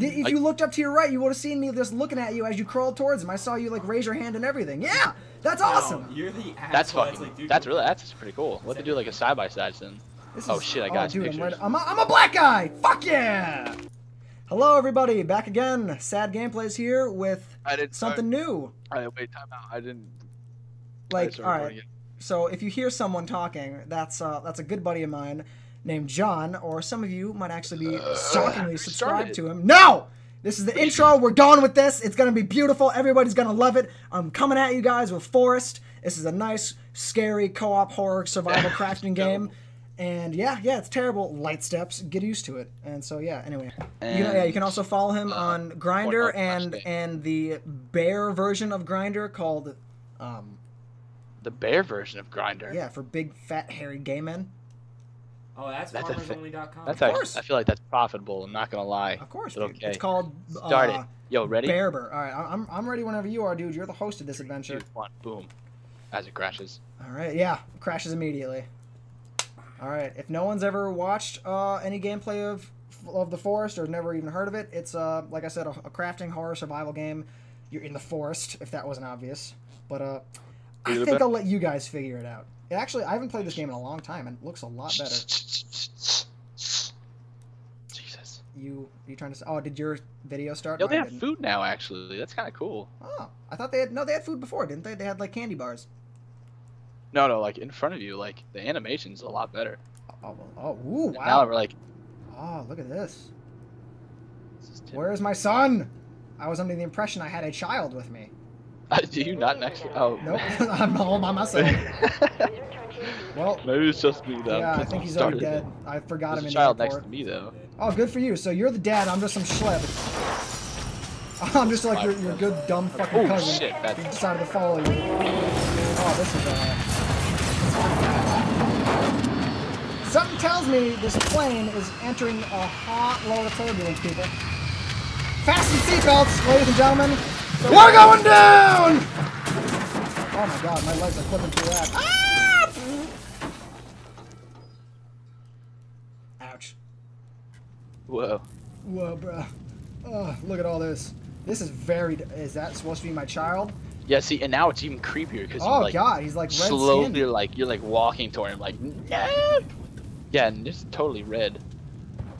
If you looked up to your right, you would have seen me just looking at you as you crawled towards him. I saw you like raise your hand and everything. Yeah, that's awesome. Wow, you're the asshole. That's fucking. That's pretty cool. What to do like a side by side then? Oh shit, I got you. I'm a black guy. Fuck yeah. Hello everybody, back again. Sad Gameplay's here with something new. All right, wait, time out. I didn't. Like, all right. So if you hear someone talking, that's a good buddy of mine named John, or some of you might actually be shockingly subscribed to him. No! This is the intro. We're going with this. It's going to be beautiful. Everybody's going to love it. I'm coming at you guys with Forest. This is a nice, scary, co-op horror survival crafting game. And yeah, it's terrible. Light steps. Get used to it. And so, yeah, anyway. And, you can also follow him on Grindr and the bear version of Grindr called... the bear version of Grindr? Yeah, for big, fat, hairy gay men. Oh, that's FarmersOnly.com. Of course. I feel like that's profitable. I'm not gonna lie. Of course, dude. Okay. It's called. Start it. Yo, ready? Bearber. All right, I'm ready whenever you are, dude. You're the host of this adventure. Boom, as it crashes. All right, yeah, crashes immediately. All right, if no one's ever watched any gameplay of The Forest or never even heard of it, it's like I said, a crafting horror survival game. You're in the forest, if that wasn't obvious. But I think I'll let you guys figure it out. Actually, I haven't played this game in a long time, and it looks a lot better. Jesus. You trying to say... Oh, did your video start? No, they have food now, actually. That's kind of cool. Oh, I thought they had... No, they had food before, didn't they? They had, like, candy bars. No, like, in front of you, like, the animation's a lot better. Oh, wow. Now we're like... Oh, look at this. Where is my son? I was under the impression I had a child with me. Do you not next to... Oh, nope. I'm all by myself. Well, maybe it's just me, though. Yeah, I think he's already dead. I forgot him in the airport. There's a child next to me, though. Oh, good for you. So you're the dad. I'm just some schlep. I'm just like your good, dumb fucking cousin. Oh, shit. That's... He decided to follow you. Oh, this is... Something tells me this plane is entering a hot load of turbulence, people. Fasten seatbelts, ladies and gentlemen. We're going down! Oh my god, my legs are clipping through that. Ah! Ouch. Whoa. Whoa, bro. Oh, look at all this. This is very... Is that supposed to be my child? Yeah, see, and now it's even creepier because oh like, god, he's like red slowly, like you're like walking toward him, like no! Yeah, and it's totally red.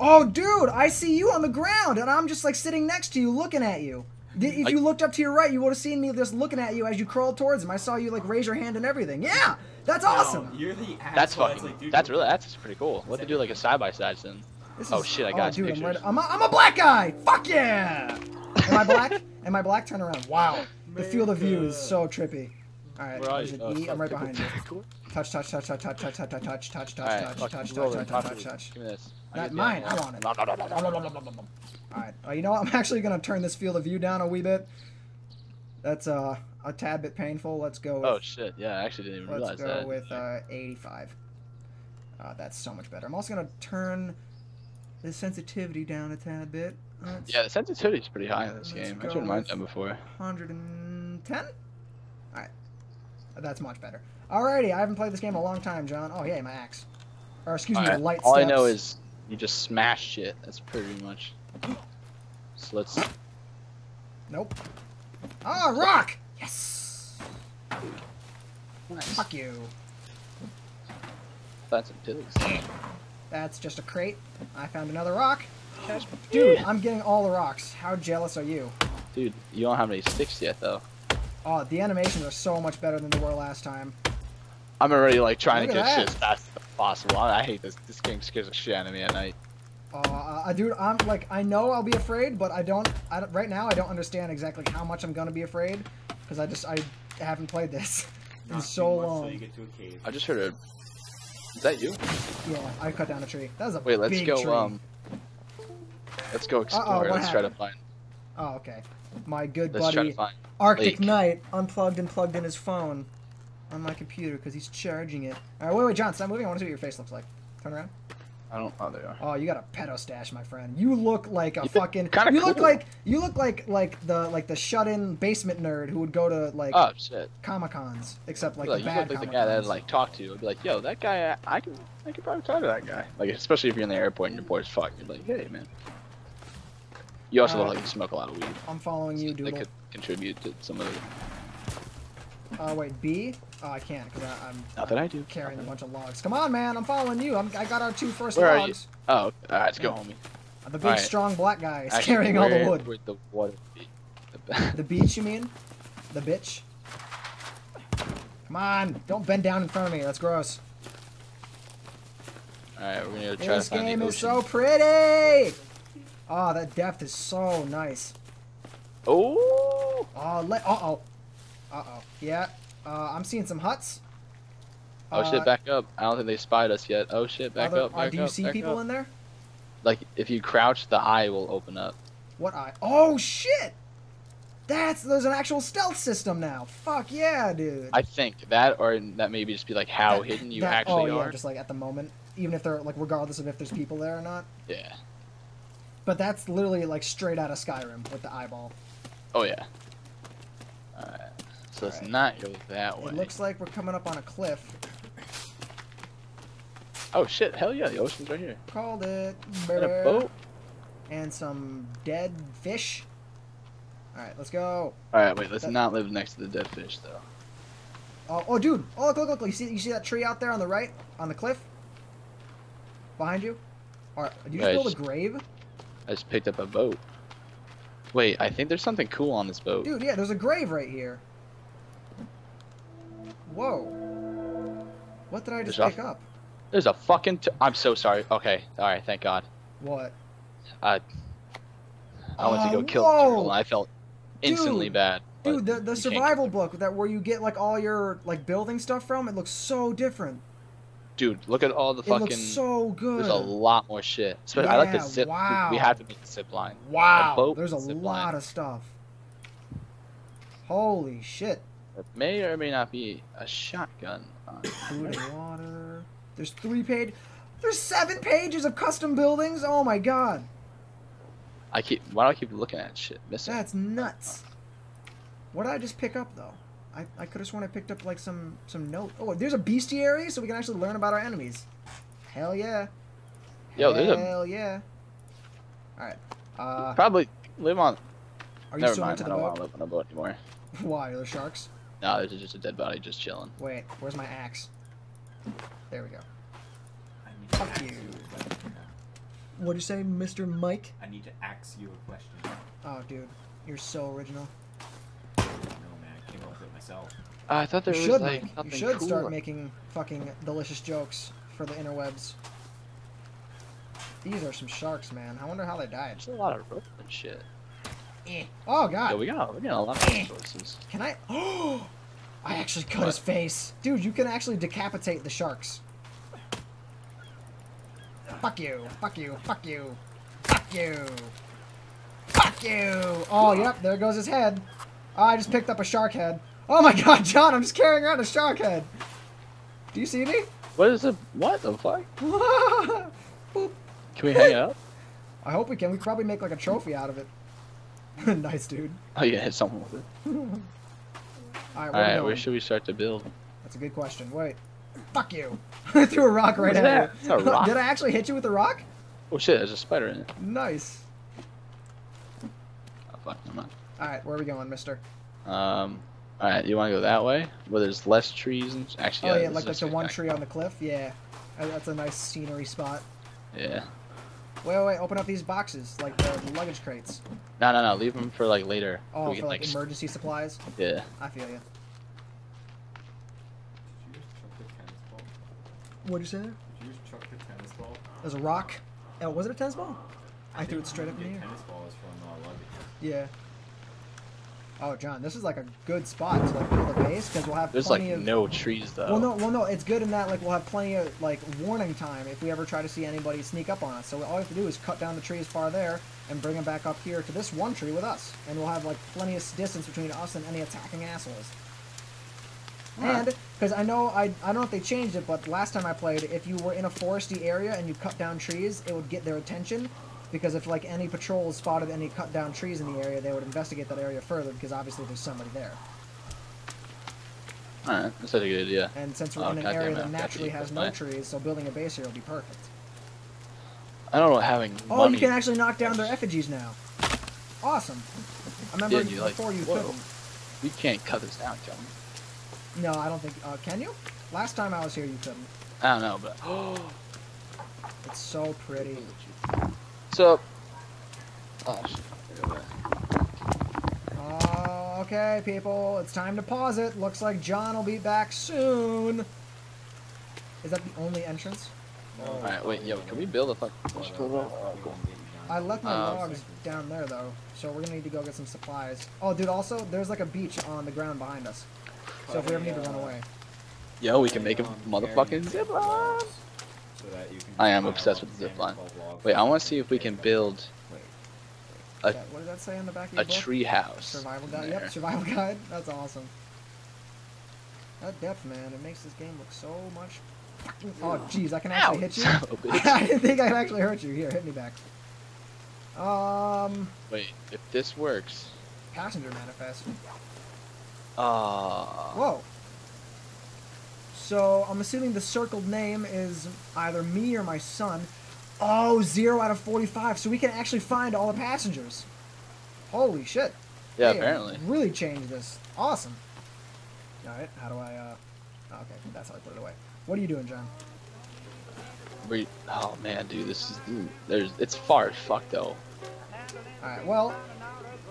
Oh, dude, I see you on the ground, and I'm just like sitting next to you, looking at you. If you looked up to your right, you would have seen me just looking at you as you crawled towards him. I saw you like raise your hand and everything. Yeah, that's awesome. No, you're the asshole. That's fucking. That's pretty cool. What to do like a side by side then? Oh shit, I got you. I'm a black guy. Fuck yeah. Am I black? Am I black? Turn around. Wow. The field of view is so trippy. All right. I'm right behind you. Touch. Give me this. Not mine. I want it. Alright, you know what? I'm actually going to turn this field of view down a wee bit. That's a tad bit painful. Let's go with... Oh, shit. Yeah, I actually didn't even realize that. Let's go with 85. That's so much better. I'm also going to turn the sensitivity down a tad bit. Yeah, the sensitivity's pretty high in this game. I shouldn't mind that before. 110? Alright. That's much better. Alrighty, I haven't played this game in a long time, John. Oh, yeah, my axe. Or, excuse me, light steps. All I know is you just smash shit. That's pretty much... So let's. Nope. Ah, oh, rock! Yes! Nice. Fuck you. That's some pigs. That's just a crate. I found another rock. Dude, I'm getting all the rocks. How jealous are you? Dude, you don't have any sticks yet, though. Oh, the animations are so much better than they were last time. I'm already, like, trying to get shit as fast as possible. I hate this. This game scares the shit out of me at night. Dude, I'm like, I know I'll be afraid, but I don't right now. I don't understand exactly how much I'm gonna be afraid because I haven't played this in so long. You get to a cave. I just heard a. Is that you? Yeah, I cut down a tree. That was a big tree. Wait, let's go. Let's go explore. Let's try to find. Oh, okay. My good buddy Arctic Knight unplugged and plugged in his phone on my computer because he's charging it. All right, wait, John, stop moving. I want to see what your face looks like. Turn around. I don't know how they are. Oh, you got a pedo stash, my friend. You look like a fucking. You look cool. like the shut-in basement nerd who would go to like Comic-Cons, except like the bad. You look like the guy that I'd like talk to. I'd be like, yo, that guy, I could probably talk to that guy. Like, especially if you're in the airport and your boy's fucking. You're like, hey, man. You also look like you smoke a lot of weed. I'm following you, dude. That could contribute to some of the... wait, B? Oh, I can't, because I'm carrying a bunch of logs. Come on, man, I'm following you. I got our two first logs. Where are you? Oh, all right, let's go, homie. The big, strong black guy is carrying all the wood. The water the beach, you mean? The bitch? Come on, don't bend down in front of me, that's gross. Alright, we're gonna try to find the ocean. This game is so pretty! Oh, that depth is so nice. Oh! Uh-oh. Uh-oh. Yeah. I'm seeing some huts. Oh shit, back up. I don't think they spied us yet. Oh shit, back up, back up. Do you see people in there? Like, if you crouch, the eye will open up. What eye? Oh shit! There's an actual stealth system now. Fuck yeah, dude. I think that, or that maybe just be like how hidden you actually are. Oh yeah, just like at the moment. Even if they're, like, regardless of if there's people there or not. Yeah. But that's literally, like, straight out of Skyrim with the eyeball. Oh, yeah. Alright. So let's not go that way. It looks like we're coming up on a cliff. Oh, shit. Hell yeah. The ocean's right here. Called it. And a boat. And some dead fish. Alright, let's go. Alright, wait. Let's not live next to the dead fish, though. Oh, oh dude. Oh, look, look, look. You see that tree out there on the right? On the cliff? Behind you? Alright, did you just build a grave? I just picked up a boat. Wait, I think there's something cool on this boat. Dude, yeah, there's a grave right here. Whoa. What did I just pick up? There's a fucking... I'm so sorry. Okay, alright, thank God. What? I went to go kill a turtle and I felt instantly bad. Dude, the survival book that where you get like all your like building stuff from, it looks so different. Dude, look at all the fucking... It looks so good. There's a lot more shit. Yeah, I like the zip... Wow. We have to make the zip line. Wow. There's a lot of stuff. Holy shit. It may or may not be a shotgun. Food and water. There's 3 pages... There's 7 pages of custom buildings? Oh my god. Why do I keep looking at shit? Missing. That's nuts. What did I just pick up, though? I could have sworn I picked up like some note. Oh, there's a bestiary, so we can actually learn about our enemies. Hell yeah. Yo, there's a. Hell yeah. All right. Probably live on. Are you still into the boat? I don't want to live on a boat anymore. Why? Are there sharks? No, there's just a dead body just chilling. Wait, where's my axe? There we go. Fuck you. What'd you say, Mr. Mike? I need to axe you a question. Oh, dude, you're so original. I thought there was like something cool. You should start making fucking delicious jokes for the interwebs. These are some sharks, man. I wonder how they died. There's a lot of rope and shit. Oh god. Yeah, we got a lot of resources. Can I? Oh, I actually cut his face, dude. You can actually decapitate the sharks. Fuck you! Fuck you! Fuck you! Fuck you! Fuck you! Oh yep, there goes his head. Oh, I just picked up a shark head. Oh my god, John, I'm just carrying around a shark head. Do you see me? What is it? What the fuck? Can we hang out? I hope we can. We could probably make like a trophy out of it. Nice, dude. Oh, yeah, hit someone with it. Alright, where should we start to build? That's a good question. Wait. Fuck you. I threw a rock right at you. That's a rock. Did I actually hit you with a rock? Oh, shit, there's a spider in it. Nice. Oh, fuck, I'm not. Alright, where are we going, mister? Alright, you want to go that way? Where there's less trees and... Actually, yeah, like the one tree on the cliff? Yeah. That's a nice scenery spot. Yeah. Wait, open up these boxes, like the luggage crates. No, leave them for, like, later. Oh, we for, can, like, emergency supplies? Yeah. I feel you. Did you just chuck the tennis ball? What'd you say? Did you just chuck the tennis ball? There's a rock. Oh, was it a tennis ball? I threw it straight up in the air. Tennis ball is from the luggage. Yeah. Oh, John, this is like a good spot to like build a base because we'll have no trees though. Well, no, it's good in that like we'll have plenty of like warning time if we ever try to see anybody sneak up on us. So all we have to do is cut down the trees far there and bring them back up here to this one tree with us, and we'll have like plenty of distance between us and any attacking assholes. Wow. And because I know I don't know if they changed it, but last time I played, if you were in a foresty area and you cut down trees, it would get their attention. Because if, like, any patrols spotted any cut-down trees in the area, they would investigate that area further because obviously there's somebody there. Alright, that's a good idea. And since we're in an area that naturally has no trees, so building a base here will be perfect. I don't know having money... Oh, you can actually knock down their effigies now. Awesome. I remember you, before like, you couldn't. We can't cut this down, can we? No, I don't think. Can you? Last time I was here, you couldn't. I don't know, but. Oh. It's so pretty. So. Oh, shit. Okay, people. It's time to pause it. Looks like John will be back soon. Is that the only entrance? No. Alright, wait, yo, can we build a fucking... Cool. I left my logs down there, though, so we're gonna need to go get some supplies. Oh, dude, also, there's like a beach on the ground behind us. So if we ever need to run away. Yo, we can make a motherfucking zipline! I am obsessed with the zipline. Wait, I wanna see if we can build... A, what did that say on the back of your book? A tree house. Survival guide? Yep, survival guide. That's awesome. That depth, man, it makes this game look so much... Oh, jeez, I can actually hit you? I didn't think I could actually hurt you. Here, hit me back. Wait, if this works... Passenger manifest. Whoa. So, I'm assuming the circled name is either me or my son. Oh, 0 out of 45, so we can actually find all the passengers. Holy shit. Yeah, apparently. Really changed this. Awesome. Alright, how do I, Okay, that's how I put it away. What are you doing, John? Oh man, dude, this is it's far as fuck though. Alright, well,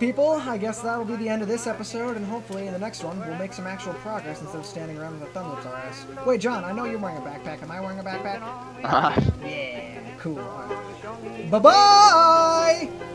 people, I guess that'll be the end of this episode, and hopefully in the next one we'll make some actual progress instead of standing around with a thumb lips our ass. Wait, John, I know you're wearing a backpack. Am I wearing a backpack? Yeah, cool. All right. Bye bye.